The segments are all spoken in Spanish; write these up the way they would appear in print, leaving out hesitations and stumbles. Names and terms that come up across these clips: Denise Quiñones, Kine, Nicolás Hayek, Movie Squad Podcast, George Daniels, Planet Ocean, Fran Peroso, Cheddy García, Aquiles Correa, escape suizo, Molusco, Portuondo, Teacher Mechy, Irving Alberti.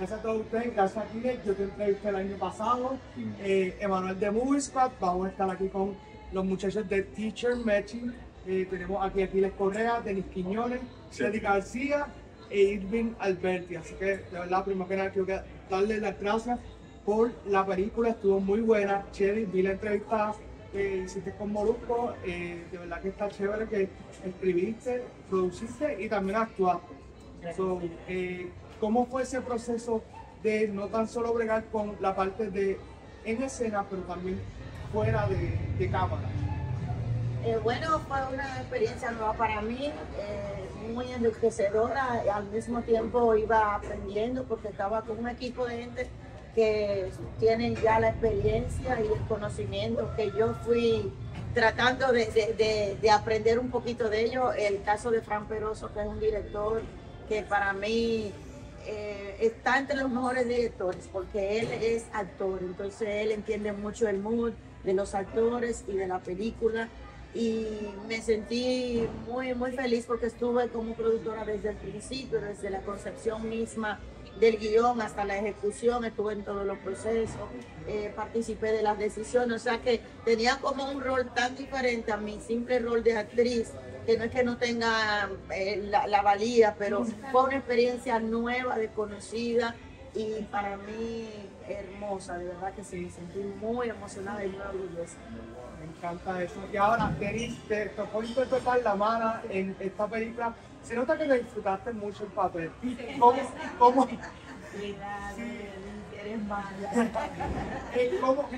Gracias a todos ustedes, gracias a Kine, yo te entrevisté el año pasado. Emanuel de Movie Squad, vamos a estar aquí con los muchachos de Teacher Mechy. Tenemos aquí a Aquiles Correa, Denise Quiñones, Cheddy García e Irving Alberti. Así que, de verdad, primero que nada, quiero darles las gracias por la película, estuvo muy buena. Cheddy, vi la entrevista que hiciste con Molusco, de verdad que está chévere que escribiste, produciste y también actuaste. So, ¿cómo fue ese proceso de no tan solo bregar con la parte de en escena, pero también fuera de cámara? Bueno, fue una experiencia nueva para mí, muy enriquecedora, al mismo tiempo iba aprendiendo porque estaba con un equipo de gente que tienen ya la experiencia y el conocimiento que yo fui tratando de aprender un poquito de ello. El caso de Fran Peroso, que es un director que para mí está entre los mejores directores porque él es actor, entonces él entiende mucho el mood de los actores y de la película, y me sentí muy feliz porque estuve como productora desde el principio, desde la concepción misma del guión hasta la ejecución, estuve en todos los procesos, participé de las decisiones, o sea que tenía como un rol tan diferente a mi simple rol de actriz, que no es que no tenga la valía, pero fue una experiencia nueva, desconocida y para mí hermosa, de verdad que sí, me sentí muy emocionada y muy orgullosa. Me encanta eso. Y ahora, Denise, te tocó interpretar la mano en esta película. Se nota que te disfrutaste mucho el papel. ¿Cómo? Cuidado, sí. Eres mala.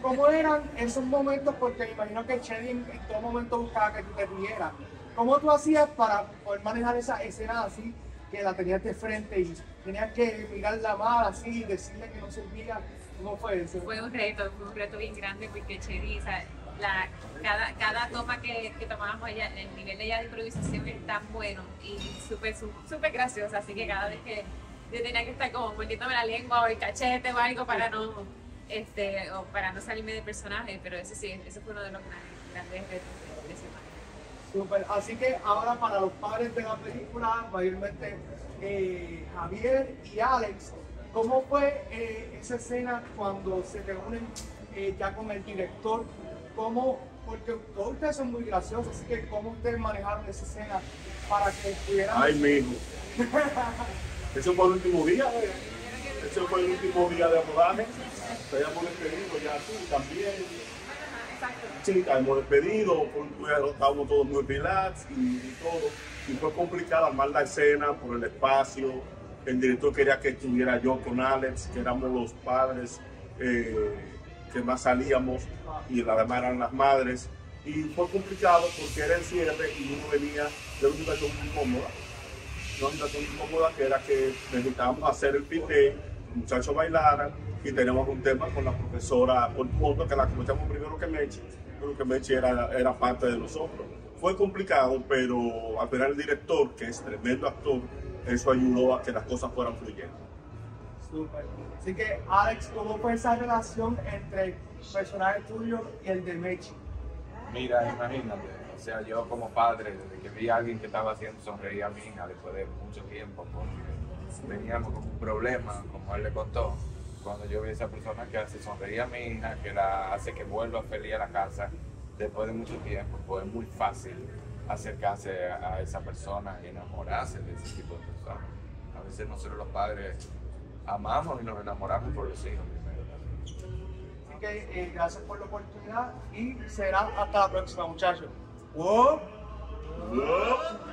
¿Cómo eran esos momentos? Porque me imagino que Cheddy en todo momento buscaba que tú te rieras. ¿Cómo tú hacías para poder manejar esa escena así, que la tenías de frente y tenías que mirar la mala así y decirle que no se ría? ¿Cómo fue eso? Fue un reto bien grande porque Cheddy, ¿sabes? Cada toma que tomábamos, el nivel de ella de improvisación es tan bueno y súper graciosa, así que cada vez que yo tenía que estar como mordiéndome la lengua o el cachete o algo para no, o para no salirme de personaje, pero eso sí, eso fue uno de los grandes retos de ese momento. Súper, así que ahora para los padres de la película, mayormente Javier y Alex, ¿cómo fue esa escena cuando se reúnen ya con el director? ¿Cómo? Porque todos ustedes son muy graciosos, así que ¿cómo ustedes manejaron esa escena para que pudieran...? Ay, mijo. Eso fue el último día, eso fue el último día de abordaje. Habíamos despedido ya tú también. Exacto. Sí, habíamos despedido, estábamos todos muy relax y todo. Y fue complicado armar la escena por el espacio. El director quería que estuviera yo con Alex, que éramos los padres que más salíamos, y además eran las madres, y fue complicado porque era el cierre y uno venía de una situación incómoda, que era que necesitábamos hacer el pité, los muchachos bailaran, y teníamos un tema con la profesora Portuondo, que la comenzamos primero que Mechy, pero que Mechy era parte de nosotros. Fue complicado, pero al final el director, que es tremendo actor, eso ayudó a que las cosas fueran fluyendo. Súper. Así que, Alex, ¿cómo fue esa relación entre el personaje tuyo y el de Mechy? Mira, imagínate, o sea, yo como padre, desde que vi a alguien que estaba haciendo sonreír a mi hija después de mucho tiempo, porque teníamos como un problema, como él le contó, cuando yo vi a esa persona que hace sonreír a mi hija, que la hace que vuelva feliz a la casa, después de mucho tiempo, pues es muy fácil acercarse a esa persona y enamorarse de ese tipo de personas. A veces nosotros los padres amamos y nos enamoramos por los hijos primero. Así que gracias por la oportunidad y será hasta la próxima, muchachos. ¡Wow! ¡Wow!